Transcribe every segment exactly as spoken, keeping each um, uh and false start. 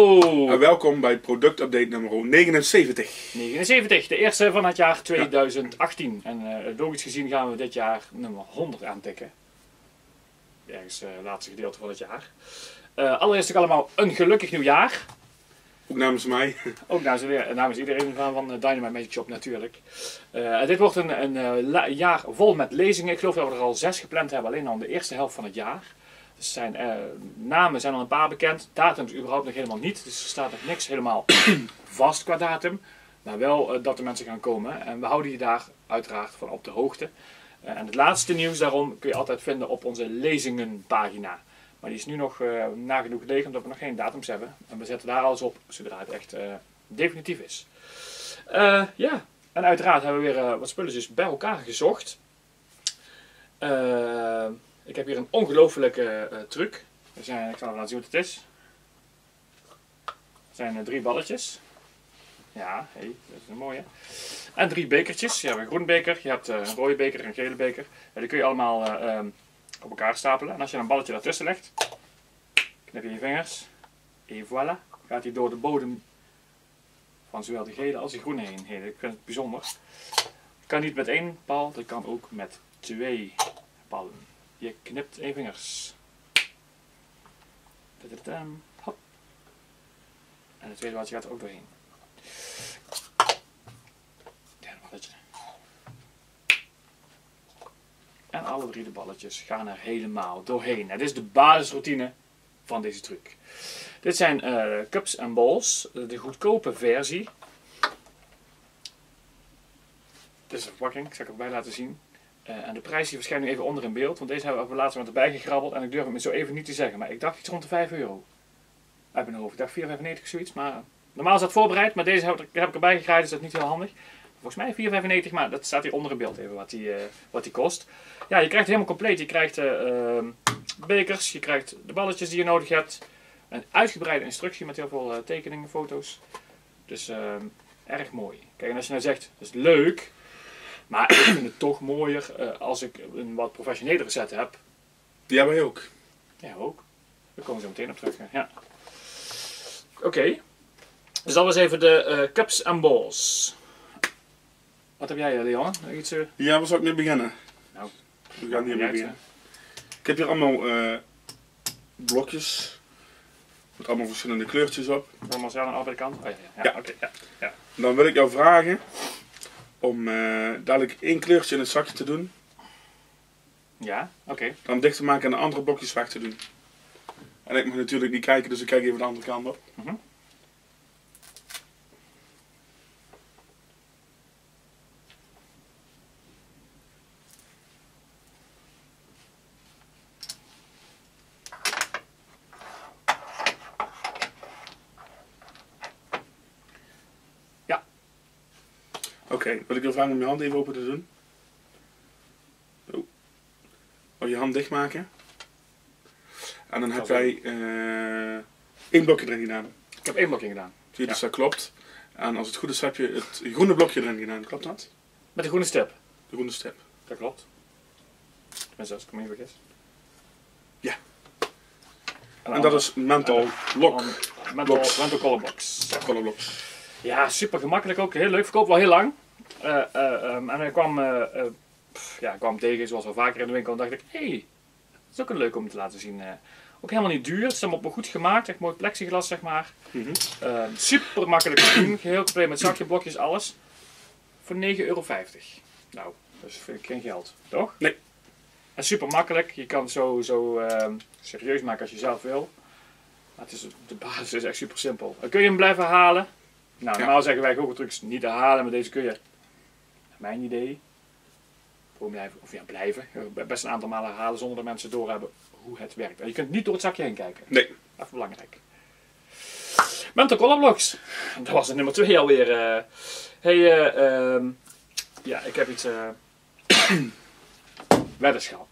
Hallo! En welkom bij productupdate nummer negenenzeventig. negenenzeventig, de eerste van het jaar tweeduizend achttien. Ja. En uh, logisch gezien gaan we dit jaar nummer honderd aantikken. Ergens het uh, laatste gedeelte van het jaar. Uh, allereerst ook allemaal een gelukkig nieuwjaar. Ook namens mij. Ook namens, weer, namens iedereen van, van Dynamite Magic Shop natuurlijk. Uh, dit wordt een, een uh, jaar vol met lezingen. Ik geloof dat we er al zes gepland hebben, alleen al in de eerste helft van het jaar. Dus zijn, uh, namen zijn al een paar bekend, datums überhaupt nog helemaal niet. Dus er staat nog niks helemaal vast qua datum. Maar wel uh, dat de mensen gaan komen. En we houden je daar uiteraard van op de hoogte. Uh, en het laatste nieuws daarom kun je altijd vinden op onze lezingenpagina. Maar die is nu nog uh, nagenoeg leeg, omdat we nog geen datums hebben. En we zetten daar alles op, zodra het echt uh, definitief is. Uh, ja, en uiteraard hebben we weer uh, wat spullen dus bij elkaar gezocht. Uh, ik heb hier een ongelofelijke uh, truc. Er zijn, ik zal even laten zien wat het is. Er zijn uh, drie balletjes. Ja, hey, dat is een mooie. En drie bekertjes. Je hebt een groen beker, je hebt uh, een rode beker en een gele beker. Ja, die kun je allemaal... Uh, um, op elkaar stapelen. En als je een balletje daartussen legt, knip je je vingers. En voilà. Gaat hij door de bodem van zowel de gele als de groene heen. heen. Ik vind het bijzonder. Dat kan niet met één bal, dat kan ook met twee ballen. Je knipt één vingers. Hop. En het tweede balletje gaat er ook doorheen. Derde balletje. En alle drie de balletjes gaan er helemaal doorheen. Nou, dit is de basisroutine van deze truc. Dit zijn uh, cups en balls, de goedkope versie. Dit is een verpakking, ik zal het erbij laten zien. Uh, en de prijs die verschijnt nu even onder in beeld, want deze hebben we laatst met erbij gegrabbeld en ik durf hem zo even niet te zeggen. Maar ik dacht iets rond de vijf euro. Uit mijn hoofd, ik dacht vier vijfennegentig of zoiets. Maar normaal is dat voorbereid, maar deze heb ik erbij gegraaid, dus dat is niet heel handig. Volgens mij vier vijfennegentig, maar dat staat hier onder in beeld even wat die, uh, wat die kost. Ja, je krijgt het helemaal compleet. Je krijgt uh, bekers, je krijgt de balletjes die je nodig hebt. Een uitgebreide instructie met heel veel uh, tekeningen, foto's. Dus uh, erg mooi. Kijk, en als je nou zegt, dat is leuk. Maar ik vind het toch mooier uh, als ik een wat professionelere set heb. Die hebben wij ook. Ja, ook. Daar komen we zo meteen op terug. Ja. Oké. Okay. Dus dat was even de uh, cups en balls. Wat heb jij, Leon? Iets, uh... Ja, waar zou ik mee beginnen? Nou, we gaan hier mee beginnen. Ik heb hier allemaal uh, blokjes. Met allemaal verschillende kleurtjes op. Allemaal zelf aan allebei de kant? Oh, ja, ja. Ja. Ja, okay, ja, ja. Dan wil ik jou vragen om uh, dadelijk één kleurtje in het zakje te doen. Ja, oké. Okay. Dan dicht te maken en de andere blokjes weg te doen. En ik mag natuurlijk niet kijken, dus ik kijk even de andere kant op. Mm-hmm. Oké, okay, wil ik je vragen om je hand even open te doen? Oh. Oh, je hand dichtmaken. En dan heb jij uh, één blokje erin gedaan. Ik heb één blokje gedaan. Zie je, dus ja, dat klopt. En als het goed is heb je het groene blokje erin gedaan, klopt dat? Met de groene stip. De groene stip. Dat klopt. Tenminste, als ik me niet vergis. Ja. En, en dat is Mental Logs. Mental, Mental Color Blocks. Color Blocks. Ja, super gemakkelijk ook. Heel leuk. Verkoopt wel heel lang. Uh, uh, um, en ik kwam, uh, uh, pff, ja, ik kwam tegen, zoals wel vaker in de winkel, en dacht ik, hé, hey, dat is ook een leuk om te laten zien. Uh, ook helemaal niet duur. Het is allemaal goed gemaakt. Echt mooi plexiglas, zeg maar. Mm-hmm. uh, super makkelijk te doen. Geheel compleet met zakje, blokjes, alles. Voor negen euro vijftig. Nou, dat is geen geld, toch? Nee. En super makkelijk. Je kan het zo, zo uh, serieus maken als je zelf wil. Maar het is, de basis is echt super simpel. Dan kun je hem blijven halen. Nou, normaal ja, zeggen wij goocheltrucs niet te halen, maar deze kun je, naar mijn idee, gewoon blijven, of ja, blijven, best een aantal malen halen zonder dat mensen doorhebben hoe het werkt. En je kunt niet door het zakje heen kijken. Nee. Dat is belangrijk. Mental Color Blocks. Dat was de nummer twee alweer. Hé, hey, uh, um, ja, ik heb iets, uh, weddenschap.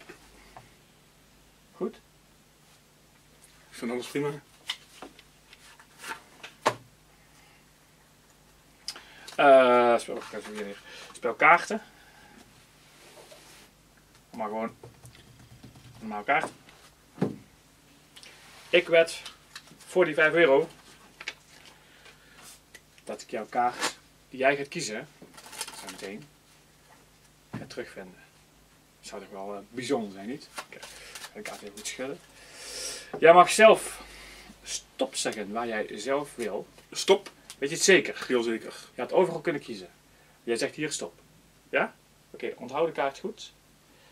Goed? Ik vind alles prima. Uh, spelkaarten. Spelkaarten. Maar gewoon normaal kaart. Ik wed voor die vijf euro dat ik jouw kaart die jij gaat kiezen, zo meteen, ga terugvinden. Dat zou toch wel uh, bijzonder zijn, niet? Oké, okay. Ik ga de kaart even goed schudden. Jij mag zelf stop zeggen waar jij zelf wil. Stop? Weet je het zeker? Heel zeker. Je had overal kunnen kiezen. Jij zegt hier stop. Ja? Oké, okay, onthoud de kaart goed.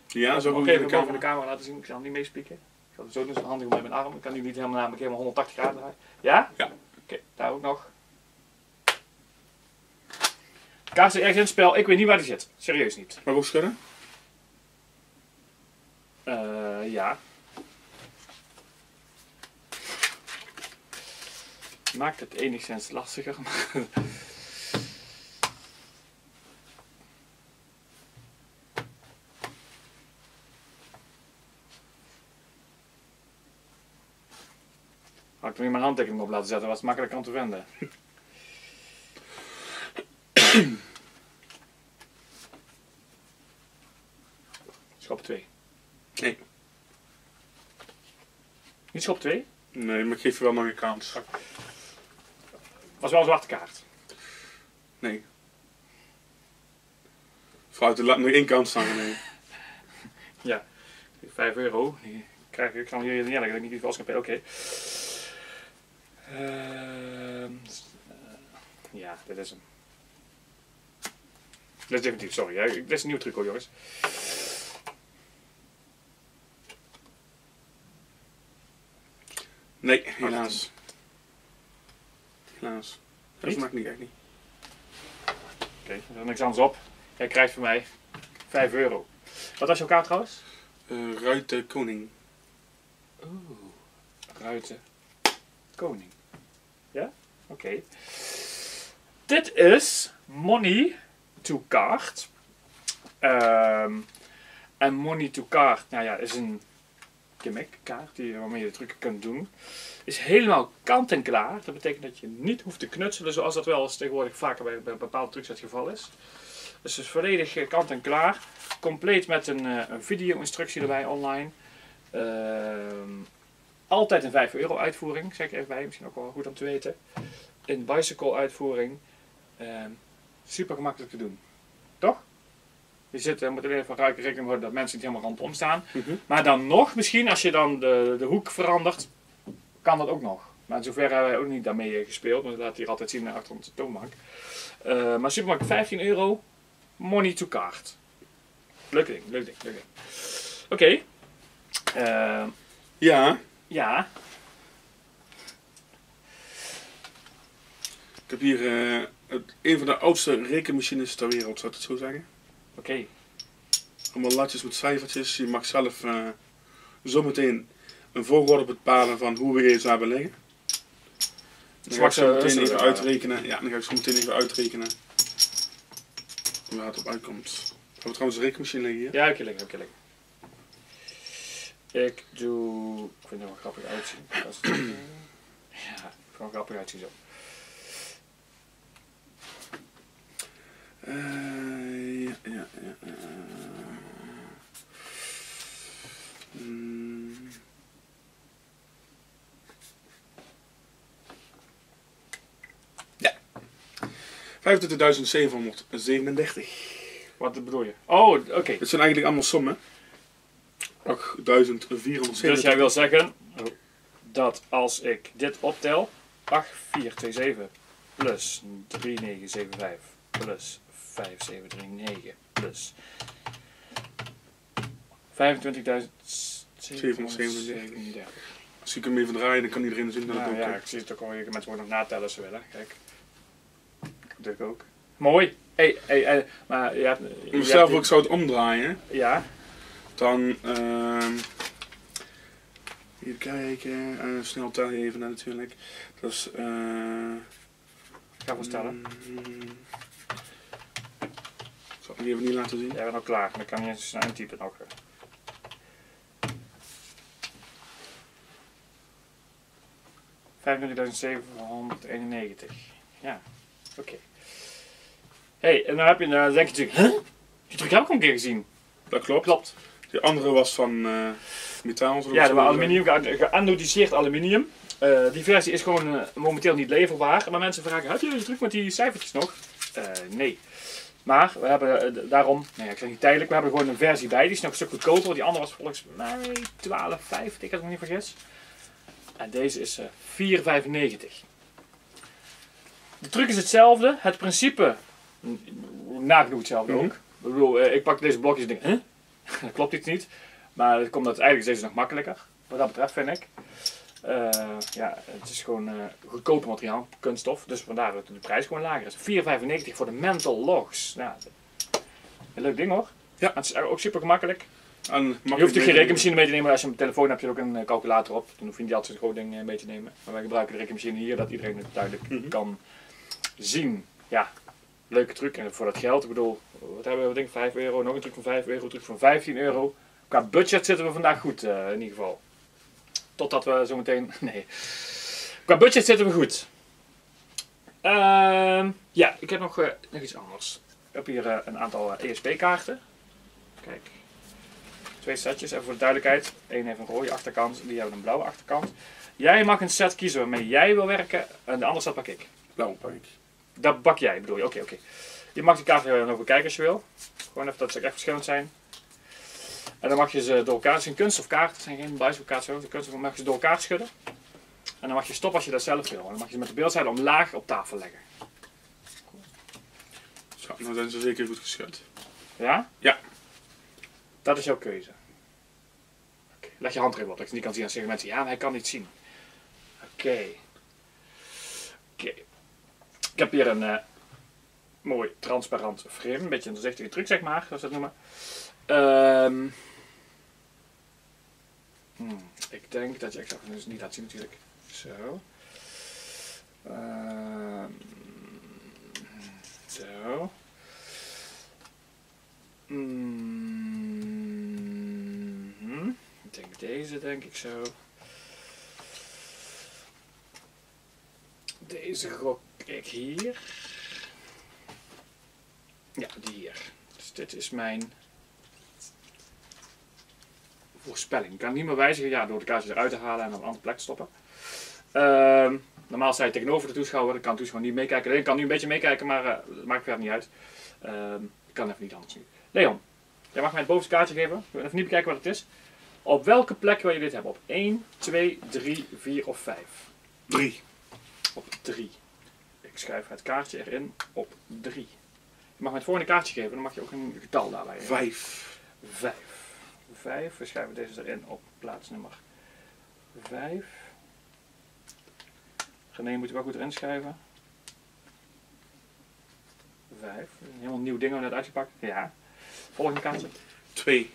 Ja, zo moet je de camera. Ik ga de camera laten zien, ik zal hem niet meespieken. Ik had het zo doen, zo handig met mijn arm. Ik kan nu niet helemaal, namelijk helemaal honderdtachtig graden draaien. Ja? Ja. Oké, okay, daar ook nog. De kaart zit ergens in het spel, ik weet niet waar die zit. Serieus niet. Mag ik ook schudden? Uh, ja. Maakt het enigszins lastiger. Had ik er niet mijn handtekening op laten zetten, was het makkelijk aan te wenden. Schop twee. Nee. Niet schop twee? Nee, maar ik geef je wel nog een kans. Okay. Was wel een zwarte kaart. Nee. Vrouwtje, laat me één kant staan. Nee. Ja, vijf euro. Die krijg ik, ik kan hier niet leggen dat ik niet iets vals kan pelen. Oké. Okay. Uh, ja, dit is hem. Dit is definitief, sorry. Hè. Dit is een nieuw truc hoor, jongens. Nee, helaas. Helaas. Dat maakt niet echt niet. Oké, okay, er zit niks anders op. Jij krijgt van mij vijf euro. Wat was jouw kaart trouwens? Uh, Ruiten Koning. Oeh, Ruiten Koning. Ja? Oké. Okay. Dit is Money to Card. Um, en Money to Card, nou ja, is een gimmickkaart die, waarmee je de trucken kunt doen. Is helemaal kant en klaar. Dat betekent dat je niet hoeft te knutselen zoals dat wel eens tegenwoordig vaker bij, bij bepaalde trucs het geval is. Dus het is volledig kant en klaar. Compleet met een, een video-instructie erbij online. Uh, altijd een vijf euro uitvoering, zeg ik even bij. Misschien ook wel goed om te weten. Een bicycle uitvoering. Uh, super gemakkelijk te doen. Toch? Je zit er moet alleen van ruiken rekening houden dat mensen niet helemaal rondom staan. Mm-hmm. Maar dan nog, misschien als je dan de, de hoek verandert, kan dat ook nog. Maar in zoverre hebben wij ook niet daarmee gespeeld, want we laten hier altijd zien achter onze toonbank. Uh, maar supermarkt vijftien euro, money to card. Leuk ding, leuk ding, leuk ding. Oké. Okay. Uh, ja. Ja. Ik heb hier uh, een van de oudste rekenmachines ter wereld, zou ik het zo zeggen. Oké. Okay. Allemaal latjes met cijfertjes. Je mag zelf uh, zometeen een volgorde bepalen van hoe we deze hebben liggen. Dan ga ik zo meteen even uitrekenen. Ja, dan ga ik zo meteen even uitrekenen. Waar het op uitkomt. Hebben we trouwens de rekenmachine liggen hier? Ja, oké, liggen, oké, liggen. Ik doe... Ik vind het wel grappig uitzien. Ja, gewoon grappig uitzien zo. Uh, ja, ja, ja. Uh, mm. Ja. vijfentwintigduizend zevenhonderdzevenendertig. Wat bedoel je? Oh, oké. Okay. Het zijn eigenlijk allemaal sommen. achtduizend vierhonderdzeventig. Dus jij wil zeggen dat als ik dit optel, acht vier twee zeven plus drie negen zeven vijf plus vijf zeven drie negen plus vijfentwintigduizend zevenhonderdzevenendertig. Als ik hem even draai, dan kan iedereen de zin dat nou, het ook. Ja, ik zie het ook al. Mensen worden nog natellen als ze willen. Kijk. Dat ook. Mooi. Hey, hey, hey. Maar je hebt, je om zelf ook zou het omdraaien. Ja. Dan, uh, even kijken. Uh, snel tellen even naar natuurlijk. Dat is, uh, ik ga wel tellen. Mm, die hebben we niet laten zien. Jij bent al klaar, maar ik kan niet eens snel intypen nog. vijfentwintigduizend zevenhonderdeenennegentig. Ja, oké. Okay. Hey, en dan heb je, dan denk je natuurlijk, huh? Die truc heb ik al een keer gezien. Dat klopt. Klopt. Die andere was van uh, metaal. Ja, dat was aluminium, geanodiseerd aluminium. Uh, die versie is gewoon uh, momenteel niet leverbaar. Maar mensen vragen, heb je een truc met die cijfertjes nog? Uh, nee. Maar we hebben uh, daarom, nee, ik zeg niet tijdelijk, we hebben gewoon een versie bij. Die is nog een stuk goedkoper. Die andere was volgens mij twaalf vijftig, als ik het me niet vergis. En deze is uh, vier vijfennegentig. De truc is hetzelfde. Het principe, nagenoeg hetzelfde mm-hmm. ook. Ik bedoel, uh, ik pak deze blokjes en denk, huh? Dat klopt iets niet. Maar het komt dat eigenlijk is deze nog makkelijker. Wat dat betreft vind ik. Uh, ja, het is gewoon uh, goedkoper materiaal, kunststof, dus vandaar dat de prijs gewoon lager is. vier vijfennegentig voor de Mental Logs. Ja, een leuk ding hoor. Ja. Het is ook super gemakkelijk. En makkelijk je hoeft de geen rekenmachine mee te nemen, als je een telefoon hebt, heb je ook een calculator op. Dan hoef je niet altijd zo'n groot ding mee te nemen. Maar wij gebruiken de rekenmachine hier, dat iedereen het duidelijk mm-hmm. kan zien. Ja, leuke truc. En voor dat geld, ik bedoel, wat hebben we, denk ik, vijf euro, nog een truc van vijf euro, een truc van vijftien euro. Qua budget zitten we vandaag goed uh, in ieder geval. Totdat we zo meteen... Nee. Qua budget zitten we goed. Uh, ja, ik heb nog, uh, nog iets anders. Ik heb hier uh, een aantal uh, E S P-kaarten. Kijk. Twee setjes. Even voor de duidelijkheid. Eén heeft een rode achterkant. Die hebben een blauwe achterkant. Jij mag een set kiezen waarmee jij wil werken. En de andere set pak ik. Blauwe pak ik. Dat bak jij, bedoel je. Oké, oké. Je mag die kaarten nog bekijken als je wil. Gewoon even dat ze echt verschillend zijn. En dan mag je ze door elkaar, het zijn kunststofkaarten, het zijn geen bijstofkaarten, de kunststof mag je ze door elkaar schudden. En dan mag je stoppen als je dat zelf wil. En dan mag je ze met de beeldzijde omlaag op tafel leggen. Cool. Schat, nou zijn ze zeker goed geschud. Ja? Ja. Dat is jouw keuze. Okay. Leg je hand er even op, dat je het niet kan zien, als zeggen mensen, ja, maar hij kan niet zien. Oké. Okay. Oké. Okay. Ik heb hier een uh, mooi transparant frame, een beetje een doorzichtige truc zeg maar, zoals ze dat noemen. Um, hmm, ik denk dat je exact dus niet laat zien natuurlijk. Zo. Um, zo. Mm -hmm. Ik denk deze denk ik zo. Deze gok ik hier. Ja, die hier. Dus dit is mijn... voorspelling. Ik kan niet meer wijzigen ja, door de kaartjes eruit te halen en op een andere plek te stoppen. Uh, normaal sta je tegenover de toeschouwer, ik kan de toeschouwer niet meekijken. Ik kan nu een beetje meekijken, maar uh, dat maakt verder niet uit. Uh, ik kan even niet anders nu. Leon, jij mag mij het bovenste kaartje geven. Ik wil even niet bekijken wat het is. Op welke plek wil je dit hebben? Op één, twee, drie, vier of vijf? drie. Op drie. Ik schrijf het kaartje erin op drie. Je mag mij het volgende kaartje geven, dan mag je ook een getal daarbij hebben. vijf. vijf. vijf, we schrijven deze erin op plaats nummer vijf. René moet je wel goed erin schrijven. vijf, een helemaal nieuw ding hebben we net uitgepakt. Ja. Volgende kaartje. twee.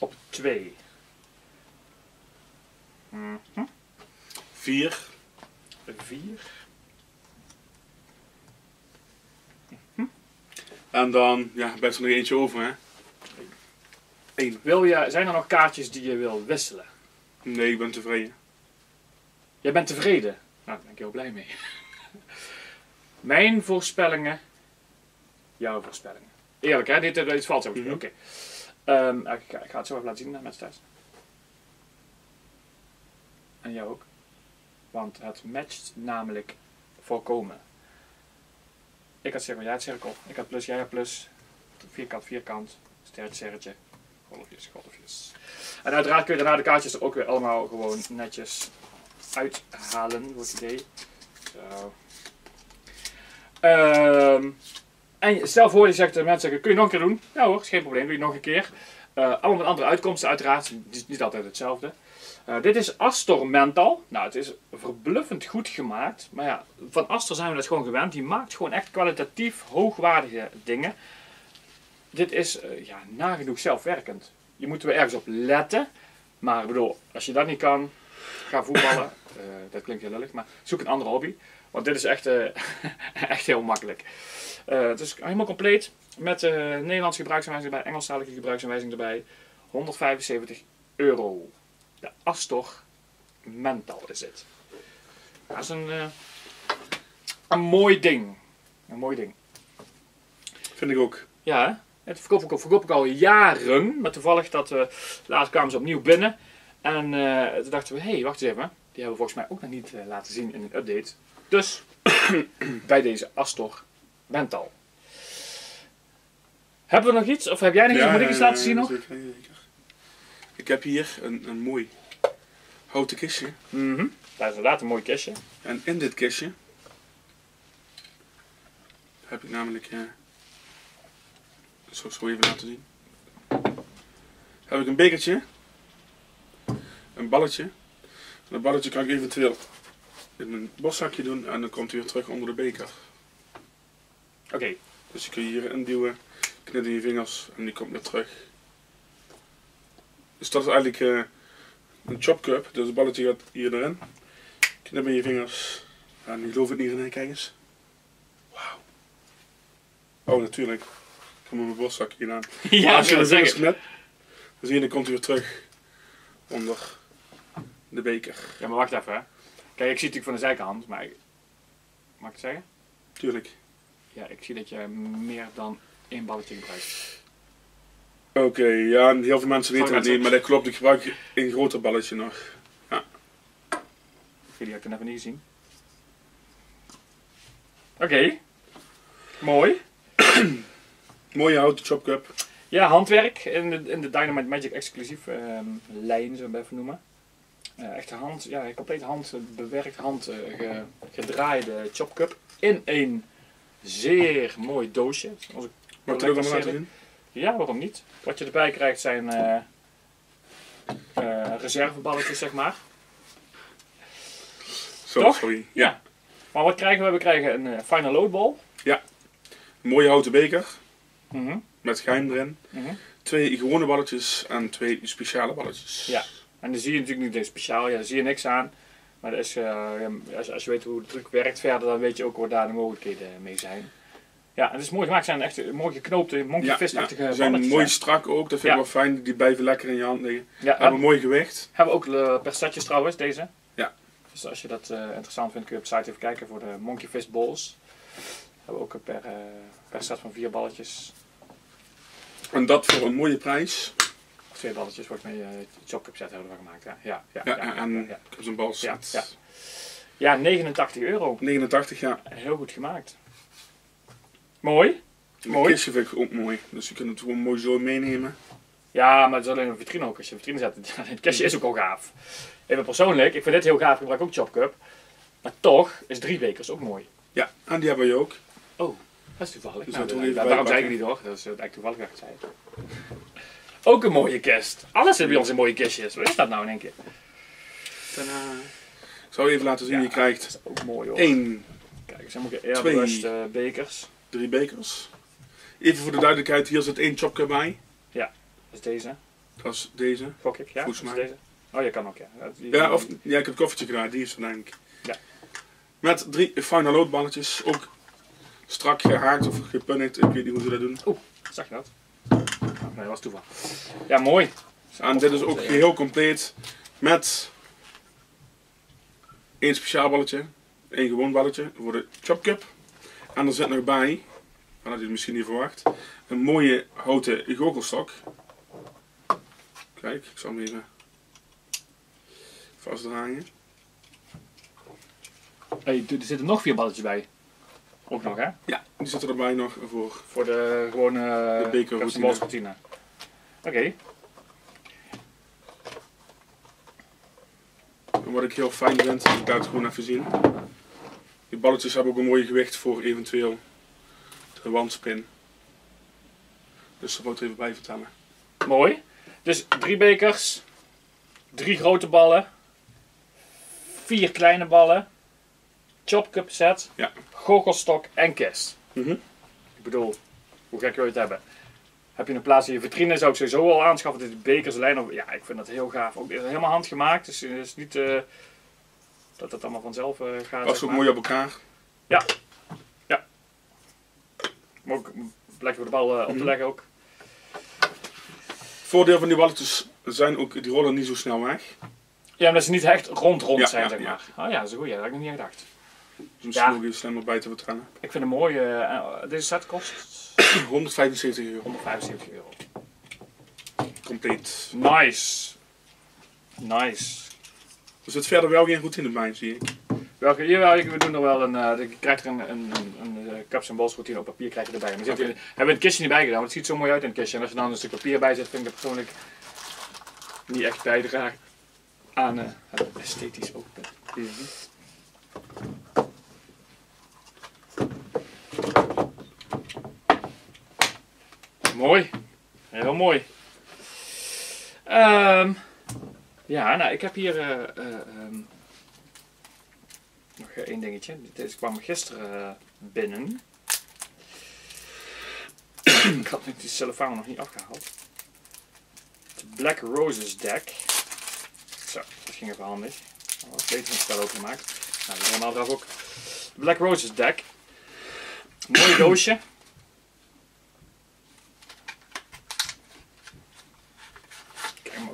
Op twee. Mm-hmm. vier. vier. Mm-hmm. En dan, ja, best er nog eentje over hè. één. Wil je, zijn er nog kaartjes die je wil wisselen? Nee, ik ben tevreden. Jij bent tevreden? Nou, daar ben ik heel blij mee. Mijn voorspellingen, jouw voorspellingen. Eerlijk hè, dit er iets valt zo. Mm-hmm. Oké. Okay. Um, ik, ik ga het zo even laten zien naar mensen thuis. En jou ook. Want het matcht namelijk volkomen. Ik had cirkel, jij had cirkel. Ik had plus, jij had plus. Vierkant, vierkant. Sterretje, sterretje. Golfjes, golfjes. En uiteraard kun je daarna de kaartjes er ook weer allemaal gewoon netjes uithalen, voor het idee. Zo. Um, en stel voor, je zegt de mensen, kun je nog een keer doen? Ja hoor, is geen probleem, doe je nog een keer. Uh, allemaal met andere uitkomsten uiteraard, niet altijd hetzelfde. Uh, dit is Astor Mental. Nou, het is verbluffend goed gemaakt. Maar ja, van Astor zijn we dat gewoon gewend. Die maakt gewoon echt kwalitatief hoogwaardige dingen. Dit is uh, ja, nagenoeg zelfwerkend. Je moet er ergens op letten. Maar ik bedoel, als je dat niet kan, ga voetballen. Uh, dat klinkt heel lullig, maar zoek een andere hobby. Want dit is echt, uh, echt heel makkelijk. Uh, het is helemaal compleet. Met uh, Nederlandse gebruiksaanwijzing erbij, Engelstalige gebruiksaanwijzing erbij. honderdvijfenzeventig euro. De Astor Mental is dit. Dat is een, uh, een mooi ding. Een mooi ding. Vind ik ook. Ja, hè? Het verkoop ik, verkoop ik al jaren, maar toevallig dat we laatst kwamen ze opnieuw binnen en uh, toen dachten we, hé, hey, wacht eens even, Die hebben we volgens mij ook nog niet uh, laten zien in een update. Dus bij deze Astor Mental. Hebben we nog iets? Of heb jij nog ja, iets? Moet ik iets laten zien nog? Zeker, zeker. Ik heb hier een, een mooi houten kistje. Mm-hmm. Dat is inderdaad een mooi kistje. En in dit kistje heb ik namelijk... Uh, dat zal ik zo even laten zien. Heb ik een bekertje. Een balletje. En dat balletje kan ik eventueel in mijn borstzakje doen en dan komt hij weer terug onder de beker. Oké. Okay. Dus je kunt hier induwen, knip in je vingers en die komt weer terug. Dus dat is eigenlijk uh, een chopcup. Dus het balletje gaat hier erin. Knip in je vingers. En je gelooft het niet in, kijk eens. Wauw. Oh, natuurlijk. Ik kom met mijn borstzakje hier aan. Ja, maar als je de vingers knipt, dan zie je, dan komt hij weer terug onder de beker. Ja, maar wacht even, hè. Kijk, ik zie het natuurlijk van de zijkant, maar... Mag ik het zeggen? Tuurlijk. Ja, ik zie dat je meer dan één balletje gebruikt. Oké, okay, ja, heel veel mensen weten het niet, maar dat klopt. Ik gebruik een groter balletje nog. Ja. Jullie hebben het even niet gezien. Oké. Okay. Mooi. Mooie houten chopcup. Ja, handwerk in de, in de Dynamite Magic exclusief uh, lijn, zullen we even noemen. Uh, echte hand, ja, compleet hand, bewerkt hand, uh, ge, gedraaide chopcup in een zeer mooi doosje. Mag ik er ook nog laten zien? Ja, waarom niet? Wat je erbij krijgt zijn uh, uh, reserveballetjes, zeg maar. Zo, toch? Sorry. Ja. Ja. Maar wat krijgen we? We krijgen een uh, final load ball. Ja, een mooie houten beker. Mm-hmm. Met geheim erin. Mm-hmm. Twee gewone balletjes en twee speciale balletjes. Ja. En dan zie je natuurlijk niet speciaal, ja, daar zie je niks aan. Maar dat is, uh, als, als je weet hoe de truc werkt verder, dan weet je ook waar daar de mogelijkheden mee zijn. Ja, en het is mooi gemaakt, zijn echt mooi geknoopte, monkeyfist-achtige ja, ja, zijn mooi strak ook, dat vind ik ja. wel fijn, die blijven lekker in je hand liggen. Ja, hebben een mooi gewicht. Hebben ook uh, per setjes trouwens, deze. Ja. Dus als je dat uh, interessant vindt, kun je op de site even kijken voor de monkeyfist balls. Hebben ook per, uh, per set van vier balletjes. En dat voor een mooie prijs. Twee balletjes wordt mee uh, chopcup set hebben we gemaakt. Ja, ja, ja, ja, ja en ja, ja. Zo'n bal set. Ja, ja. Ja, negenentachtig euro. negenentachtig, ja. Heel goed gemaakt. Mooi. Mooi. Het kistje vind ik ook mooi. Dus je kunt het gewoon mooi zo meenemen. Ja, maar het is alleen een vitrine ook. Als je een vitrine zet, het kistje is ook al gaaf. Even persoonlijk, ik vind dit heel gaaf. Ik gebruik ook chopcup. Maar toch is drie bekers ook mooi. Ja, en die hebben we ook. Oh, dat is toevallig. Dus nou, nou, daarom zei ik niet hoor. Dat is eigenlijk toevallig dat ik zei. Ook een mooie kist. Alles zit bij ons in mooie kistjes. Wat is dat nou in één keer? Tadaa. Ik zal even laten zien. Ja, je krijgt dat is ook mooi, hoor. één, Kijk, zijn ook airbrush uh, bekers. Drie bekers. Even voor de duidelijkheid, hier zit één chopcup bij. Ja, dat is deze. Dat is deze. Gok ik, ja. Volgens mij. Deze. Oh, je kan ook, ja. Die, ja, of, ja, ik heb het koffertje gedaan. Die is van denk ik. Ja. Met drie final load balletjes. Ook strak gehaakt of gepunnikt. Ik weet niet hoe ze dat doen. Oeh, zag je dat? Nee, dat was toeval. Ja, mooi. En dit is ook geheel compleet met één speciaal balletje, één gewoon balletje voor de chopcup. En er zit nog bij, dat had je misschien niet verwacht, een mooie houten goochelstok. Kijk, ik zal hem even vastdraaien. Hey, er zitten nog vier balletjes bij. Ook nog, hè? Ja, die zitten erbij nog voor, voor de gewone de bekerroutine. Oké. Okay. Wat ik heel fijn vind, ik laat het gewoon even zien. Die balletjes hebben ook een mooi gewicht voor eventueel de wandspin. Dus dat wil ik er even bij vertellen. Mooi. Dus drie bekers, drie grote ballen, vier kleine ballen. Chopcup set, ja. Goochelstok en kist. Mm-hmm. Ik bedoel, hoe gek wil je het hebben? Heb je een plaats in je vitrine, zou ik sowieso al aanschaffen. Dit bekers, lijn of, ja, ik vind dat heel gaaf. Ook is helemaal handgemaakt, dus het is niet uh, dat dat allemaal vanzelf uh, gaat. Past ook mooi op elkaar. Ja, ja. Om ook een plekje voor de bal uh, op te mm-hmm. leggen ook. Voordeel van die balletjes zijn ook, die rollen niet zo snel weg. Ja, omdat ze niet echt rond rond ja, zijn, ja, zeg maar. Ja. Oh ja, dat is goed, ja, dat had ik nog niet gedacht. Misschien nog iets slimmer bij te vertellen. Ik vind het mooi. Uh, deze set kost honderdvijfenzeventig euro. honderdvijfenzeventig euro. Compleet. Nice. Nice. Er zit verder wel geen routine bij, zie ik. Welke, jawel, we doen er wel een, uh, je krijgt er een, een, een, een kapsymboolsroutine op papier krijg je erbij. We okay. hebben het kistje niet bij gedaan, want het ziet zo mooi uit in het kistje. En als je dan een stuk papier bij zet, vind ik dat persoonlijk niet echt bijdraagt aan uh, het esthetisch open. Mm-hmm. Mooi, heel mooi. Um, ja, nou, ik heb hier uh, uh, um, nog één dingetje. Deze kwam gisteren uh, binnen. Ik had natuurlijk de cellophane nog niet afgehaald. De Black Roses deck. Zo, dat ging even handig. Oh, ik weet het niet, spel opengemaakt. Nou, dat normaal draag ook. Black Roses deck. Mooi doosje.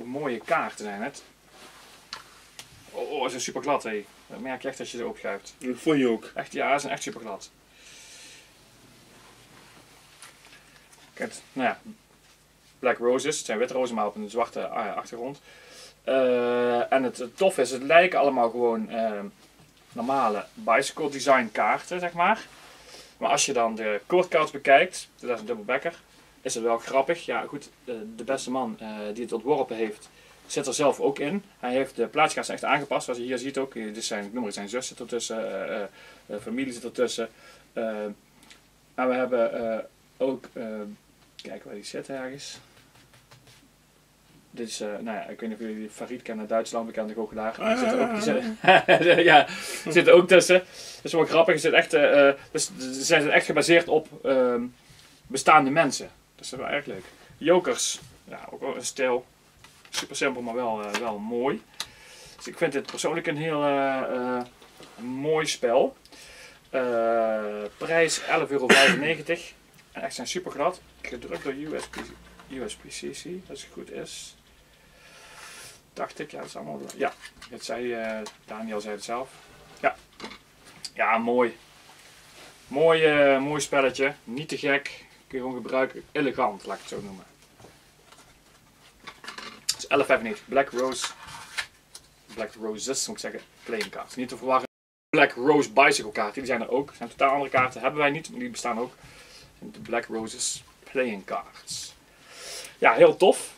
Mooie kaarten zijn het. Oh, oh, ze zijn super glad, hé. Dat merk je echt als je ze opschuift. Dat vond je ook. Echt, ja, ze zijn echt super glad. Kijk, nou ja. Black Roses, het zijn witte rozen, maar op een zwarte achtergrond. Uh, en het, het tof is, het lijken allemaal gewoon uh, normale bicycle design kaarten, zeg maar. Maar als je dan de courtcards bekijkt, dat is een dubbelbekker. Is het wel grappig? Ja, goed. De beste man uh, die het ontworpen heeft, zit er zelf ook in. Hij heeft de plaatskaarten echt aangepast, zoals je hier ziet ook. Dit zijn, ik noem maar, zijn zus zit ertussen, uh, uh, familie zit ertussen. Uh, en we hebben uh, ook, uh, kijk waar die zit ergens. Dit is, uh, nou ja, ik weet niet of jullie Farid kennen, Duitsland, bekende goochelaar. Die zit er ook, die zit, ja, zit er ook tussen. Dat is wel grappig. Ze uh, dus, zijn echt gebaseerd op uh, bestaande mensen. Dus dat is wel erg leuk. Jokers, ja, ook wel een stijl. Super simpel, maar wel, uh, wel mooi. Dus ik vind dit persoonlijk een heel uh, uh, mooi spel. Uh, prijs elf euro vijfennegentig. En echt zijn super glad. Gedrukt door U S P C, als het goed is. Dacht ik, ja, dat is allemaal. Ja, dat zei uh, Daniel zei het zelf. Ja, ja, mooi. Mooi, uh, mooi spelletje. Niet te gek. Gewoon gebruiken, elegant, laat ik het zo noemen. Het is elf vijfennegentig. Black Rose. Black Roses, moet ik zeggen. Playing cards. Niet te verwarren. Black Rose bicycle kaarten, die zijn er ook. Dat zijn totaal andere kaarten, hebben wij niet, maar die bestaan ook. De Black Roses playing cards. Ja, heel tof.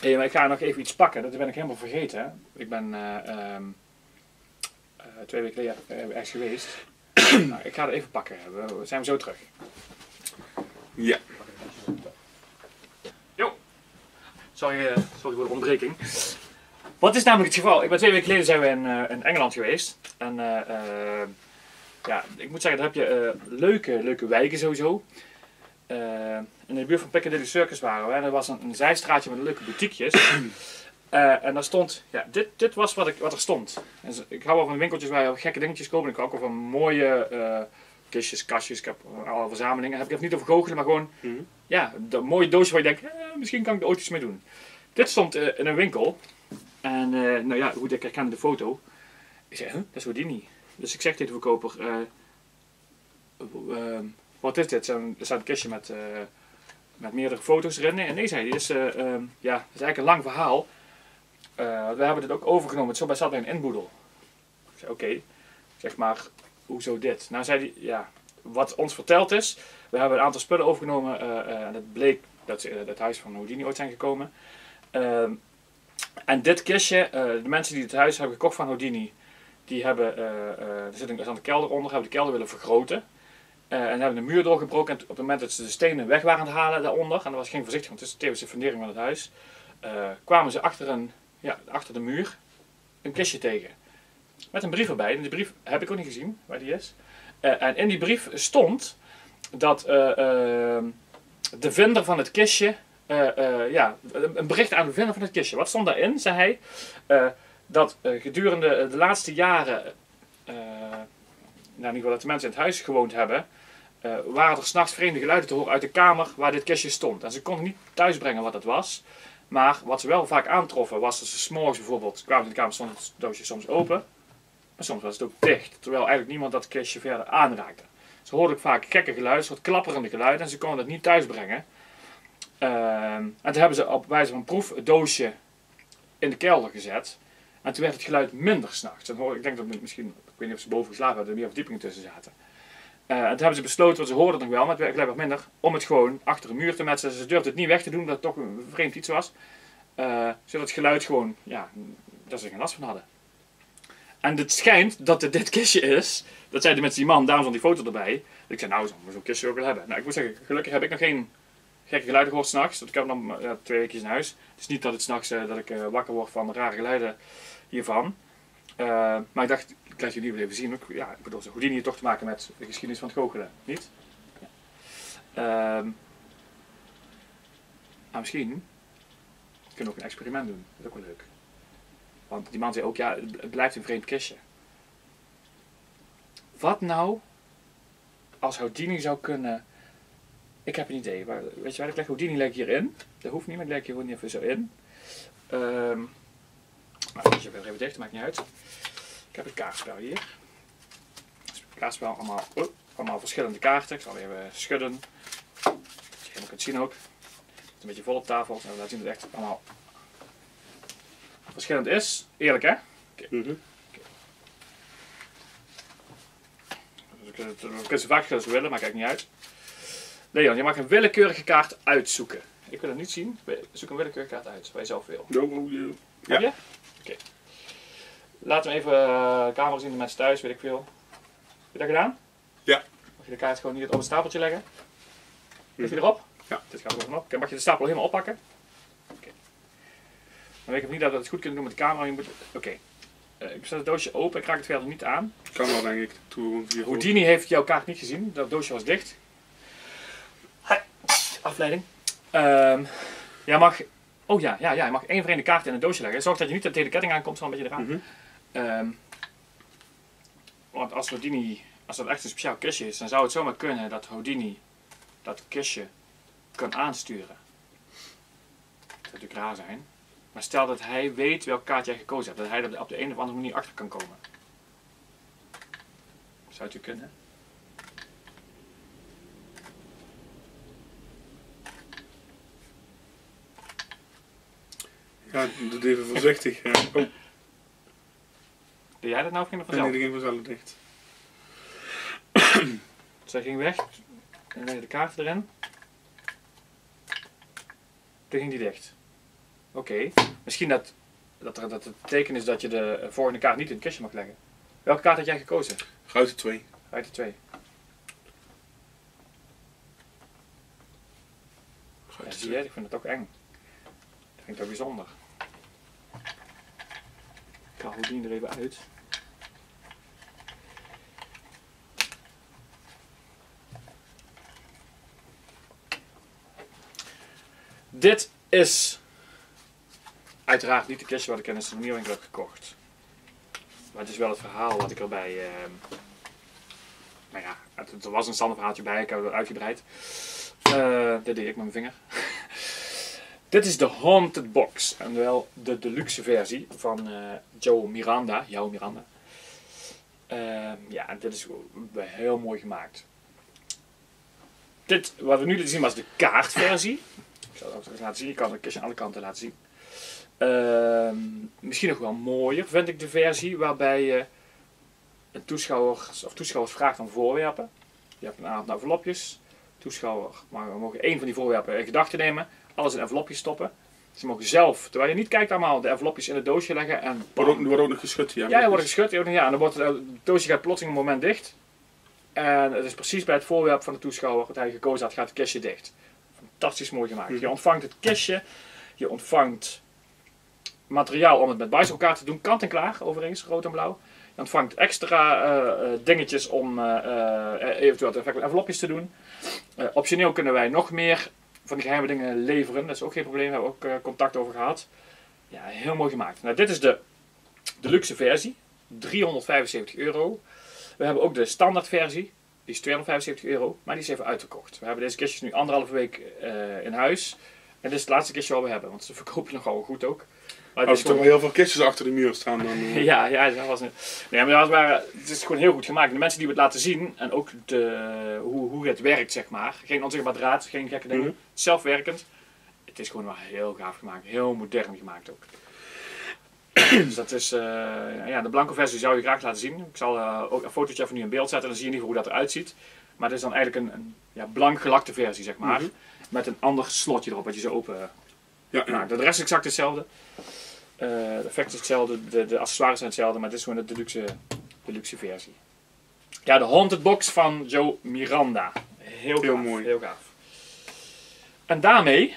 Hey, maar ik ga nog even iets pakken, dat ben ik helemaal vergeten. Ik ben uh, um, uh, twee weken geleden uh, ergens geweest. Nou, ik ga er even pakken, we zijn zo terug. Ja. Jo. Sorry, uh, sorry voor de ontbreking. Wat is namelijk het geval? Ik ben twee weken geleden zijn we in, uh, in Engeland geweest. En uh, uh, ja, ik moet zeggen, daar heb je uh, leuke, leuke wijken sowieso. Uh, in de buurt van Piccadilly Circus waren we. En er was een, een zijstraatje met leuke boutiquejes. uh, en daar stond, ja, dit, dit was wat, ik, wat er stond. En ik hou wel van winkeltjes waar je gekke dingetjes kopen. Ik hou ook wel van mooie... Uh, kistjes, kastjes, ik heb alle verzamelingen. Heb ik het niet over goochelen, maar gewoon, mm-hmm. ja, dat mooie doosje waar je denkt, eh, misschien kan ik er ooit iets mee doen. Dit stond uh, in een winkel. En uh, nou ja, goed, ik herkende de foto. Ik zei, huh? Dat is Houdini. Dus ik zeg tegen de verkoper, uh, uh, wat is dit? Er staat een kistje met, uh, met meerdere foto's erin. En nee, zei hij, dus, uh, uh, ja, dat is eigenlijk een lang verhaal. Uh, we hebben dit ook overgenomen, het zo bij zat bij een inboedel. Ik zei, oké, okay. zeg maar... Hoezo dit? Nou zei hij, ja, wat ons verteld is, we hebben een aantal spullen overgenomen uh, uh, en het bleek dat ze uit het huis van Houdini ooit zijn gekomen. Uh, en dit kistje, uh, de mensen die het huis hebben gekocht van Houdini, die hebben, uh, uh, er zit een, er zat een kelder onder, hebben de kelder willen vergroten. Uh, en hebben de muur doorgebroken en op het moment dat ze de stenen weg waren aan het halen daaronder, en dat was geen voorzichtig, want het is tevens de fundering van het huis, uh, kwamen ze achter, een, ja, achter de muur een kistje tegen. Met een brief erbij. En die brief heb ik ook niet gezien waar die is. Uh, en in die brief stond dat uh, uh, de vinder van het kistje, uh, uh, ja, een bericht aan de vinder van het kistje. Wat stond daarin, zei hij, uh, dat uh, gedurende de laatste jaren, uh, nou in ieder geval dat de mensen in het huis gewoond hebben, uh, waren er 's nachts vreemde geluiden te horen uit de kamer waar dit kistje stond. En ze konden niet thuisbrengen wat dat was. Maar wat ze wel vaak aantroffen was dat ze 's morgens bijvoorbeeld kwamen in de kamer, stond het doosje soms open. Maar soms was het ook dicht, terwijl eigenlijk niemand dat kistje verder aanraakte. Ze hoorden ook vaak gekke geluiden, soort klapperende geluiden en ze konden dat niet thuisbrengen. Uh, en toen hebben ze op wijze van proef het doosje in de kelder gezet. En toen werd het geluid minder s'nachts. Ik denk dat we misschien, ik weet niet of ze boven geslapen hadden, er meer verdiepingen tussen zaten. Uh, en toen hebben ze besloten, want ze hoorden het nog wel, maar het werd geluid wat minder, om het gewoon achter een muur te metsen. Ze durfden het niet weg te doen, dat het toch een vreemd iets was. Uh, zodat het geluid gewoon, ja, dat ze er geen last van hadden. En het schijnt dat het dit kistje is, dat zeiden mensen die man, daarom stond die foto erbij. Ik zei, nou, zo'n kistje ook wel hebben. Nou, ik moet zeggen, gelukkig heb ik nog geen gekke geluiden gehoord s'nachts. Want ik heb dan ja, twee weken in huis. Het is niet dat het s'nachts uh, dat ik uh, wakker word van rare geluiden hiervan. Uh, maar ik dacht, ik laat jullie wel even zien. Ook, ja, ik bedoel, Houdini heeft toch te maken met de geschiedenis van het goochelen, niet? Ja. Uh, maar misschien kunnen we ook een experiment doen. Dat is ook wel leuk. Want die man zei ook, ja, het blijft een vreemd kistje. Wat nou als Houdini zou kunnen... Ik heb een idee. Maar weet je waar, ik leg Houdini leg hierin. Dat hoeft niet, maar ik leg hier even zo in. Um, nou, ik heb het even dicht, dat maakt niet uit. Ik heb een kaartspel hier. Dus het kaartspel, allemaal, oh, allemaal verschillende kaarten. Ik zal even schudden. Dat je helemaal kunt zien ook. Het is een beetje vol op tafel. Nou, we laten zien dat het echt allemaal verschillend is. Eerlijk, hè? Okay. Mm-hmm. Okay. Dus we kunnen ze vaak schudden als we willen, maar maakt eigenlijk niet uit. Leon, je mag een willekeurige kaart uitzoeken. Ik wil het niet zien. Zoek een willekeurige kaart uit, waar je zelf wil. Ja. Heb je? Oké. Okay. Laten we even de camera zien, de mensen thuis, weet ik veel. Heb je dat gedaan? Ja. Mag je de kaart gewoon hier op het stapeltje leggen? Leg je erop? Ja. Dit gaat er gewoon op. Okay, mag je de stapel helemaal oppakken? Oké. Okay. Dan weet ik niet dat we het goed kunnen doen met de camera. Oké. Okay. Uh, ik zet het doosje open, ik raak het verder niet aan. Kan wel, denk ik. Houdini heeft jouw kaart niet gezien, dat doosje was dicht. Afleiding. Um, jij mag, oh ja, ja, ja, je mag één vreemde kaart in een doosje leggen. Zorg dat je niet tegen de ketting aankomt, zo'n beetje eraan. Mm -hmm. um, want als Houdini, als dat echt een speciaal kistje is, dan zou het zomaar kunnen dat Houdini dat kistje kan aansturen. Dat zou natuurlijk raar zijn. Maar stel dat hij weet welk kaart jij gekozen hebt, dat hij er op de een of andere manier achter kan komen. Zou het u kunnen? Ja, doe even voorzichtig. Ja. Oh. Deed jij dat nou of ging dat vanzelf? Nee, dat ging vanzelf dicht. Zij ging weg, en legde de kaart erin. Toen ging die dicht. Oké, okay. Misschien dat, dat, er, dat het teken is dat je de volgende kaart niet in het kistje mag leggen. Welke kaart had jij gekozen? Ruiter twee. Ruiter twee. Ja, zie je, ik vind het ook eng. Dat vind ik toch bijzonder. Ik haal Houdini er even uit. Dit is uiteraard niet de kistje wat ik in de souvenirwinkel heb gekocht. Maar het is wel het verhaal wat ik erbij... Eh, nou ja, er was een standaard verhaaltje bij, ik heb het uitgebreid. Uh, dit deed ik met mijn vinger. Dit is de Haunted Box, en wel de deluxe versie van uh, Joe Miranda, jouw Miranda. Uh, ja, en dit is heel mooi gemaakt. Dit, wat we nu lieten zien, was de kaartversie. Ik zal het ook laten zien, ik kan het kistje aan alle kanten laten zien. Uh, misschien nog wel mooier, vind ik de versie waarbij je een toeschouwer, of toeschouwers vraagt om voorwerpen. Je hebt een aantal envelopjes. Toeschouwer, maar we mogen één van die voorwerpen in gedachten nemen. Alles in envelopjes stoppen. Ze mogen zelf, terwijl je niet kijkt allemaal, de envelopjes in het doosje leggen en... Wordt ook, wordt ook nog geschud, ja. Ja, wordt geschud. Ja, en dan wordt het, het doosje gaat plotseling een moment dicht. En het is precies bij het voorwerp van de toeschouwer wat hij gekozen had, gaat het kistje dicht. Fantastisch mooi gemaakt. Mm. Je ontvangt het kistje, je ontvangt materiaal om het met bijstelkaarten te doen, kant en klaar, overigens, rood en blauw. Je ontvangt extra uh, dingetjes om uh, uh, eventueel het effect met envelopjes te doen. Uh, optioneel kunnen wij nog meer van die geheime dingen leveren, dat is ook geen probleem, daar hebben we ook uh, contact over gehad. Ja, heel mooi gemaakt. Nou, dit is de deluxe versie, driehonderdvijfenzeventig euro. We hebben ook de standaard versie, die is tweehonderdvijfenzeventig euro, maar die is even uitverkocht. We hebben deze kistjes nu anderhalve week uh, in huis. En dit is het laatste kistje wat we hebben, want ze verkopen nogal goed ook. Maar als er gewoon... toch wel heel veel kistjes achter de muur staan dan... Uh... ja, ja, dat was niet... Nee, maar, dat was maar het is gewoon heel goed gemaakt. De mensen die het laten zien en ook de, hoe, hoe het werkt, zeg maar. Geen onzichtbaar draad, geen gekke dingen. Mm-hmm. Zelfwerkend. Het is gewoon wel heel gaaf gemaakt. Heel modern gemaakt ook. Dus dat is, uh, ja, de blanco versie zou je graag laten zien. Ik zal uh, ook een fotootje even nu in beeld zetten, dan zie je in ieder geval hoe dat eruit ziet. Maar het is dan eigenlijk een, een ja, blank gelakte versie, zeg maar. Mm-hmm. Met een ander slotje erop, wat je zo open ja. maakt. De rest is exact hetzelfde. Uh, de effect is hetzelfde, de, de accessoires zijn hetzelfde, maar dit is gewoon de deluxe, deluxe versie. Ja, de Haunted Box van Joe Miranda. Heel, heel gaaf, mooi. Heel gaaf. En daarmee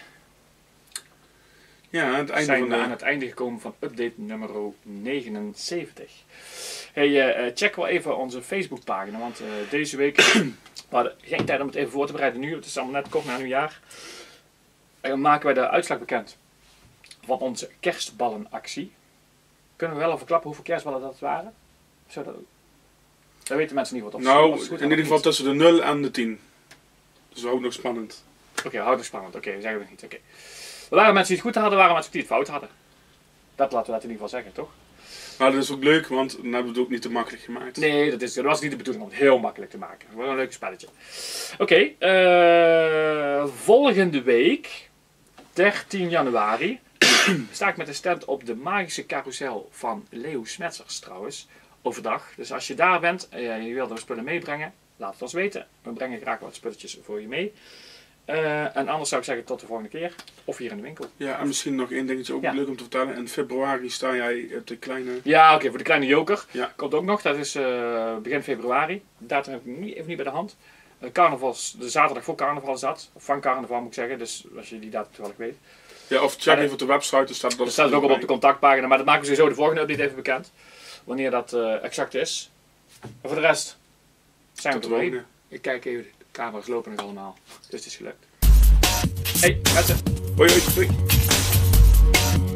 ja, het einde zijn van we de... aan het einde gekomen van update nummer negenenzeventig. Hey, uh, check wel even onze Facebookpagina, want uh, deze week we hadden geen tijd om het even voor te bereiden nu. Het is allemaal net kort na nieuwjaar. En dan maken wij de uitslag bekend van onze kerstballenactie. Kunnen we wel even klappen hoeveel kerstballen dat waren? Zo dat... Daar weten mensen niet wat op. Nou, goed, in ieder geval tussen de nul en de tien. Dus we houden nog spannend. Oké, okay, we houden nog spannend. Oké, okay, we zeggen het niet. Oké. Okay. Er waren mensen die het goed hadden, waren mensen die het fout hadden. Dat laten we dat in ieder geval zeggen, toch? Maar dat is ook leuk, want dan hebben we het ook niet te makkelijk gemaakt. Nee, dat, is, dat was niet de bedoeling om het heel makkelijk te maken. Het wordt een leuk spelletje. Oké, okay, uh, volgende week, dertien januari, sta ik met een stand op de Magische Carousel van Leo Smetsers trouwens. Overdag. Dus als je daar bent en je wilt er spullen meebrengen, laat het ons weten. We brengen graag wat spulletjes voor je mee. Uh, en anders zou ik zeggen tot de volgende keer. Of hier in de winkel. Ja, en misschien nog één dingetje ook ja. leuk om te vertellen. In februari sta jij op de kleine... Ja, oké, okay, voor de kleine joker. Ja. Komt ook nog. Dat is uh, begin februari. De datum heb ik niet, even niet bij de hand. Uh, carnavals, de zaterdag voor carnaval is dat. Of van carnaval moet ik zeggen. Dus als je die datum toevallig weet. Ja, of check en, even op de website. Er staat, dat staat ook op, op de contactpagina. Maar dat maken we sowieso de volgende update even bekend. Wanneer dat uh, exact is. En voor de rest zijn tot we erin. Ik kijk even, de camera's lopen nog allemaal. Dus het is gelukt. Hey, mensen. Hoi, hoi, hoi.